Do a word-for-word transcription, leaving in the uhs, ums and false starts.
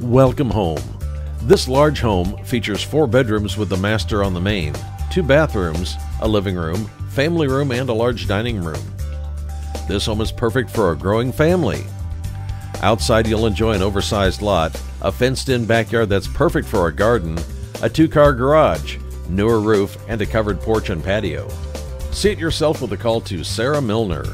Welcome home. This large home features four bedrooms with the master on the main, two bathrooms, a living room, family room, and a large dining room. This home is perfect for a growing family. Outside, you'll enjoy an oversized lot, a fenced-in backyard that's perfect for a garden, a two-car garage, newer roof, and a covered porch and patio. See it yourself with a call to Sarah Milner.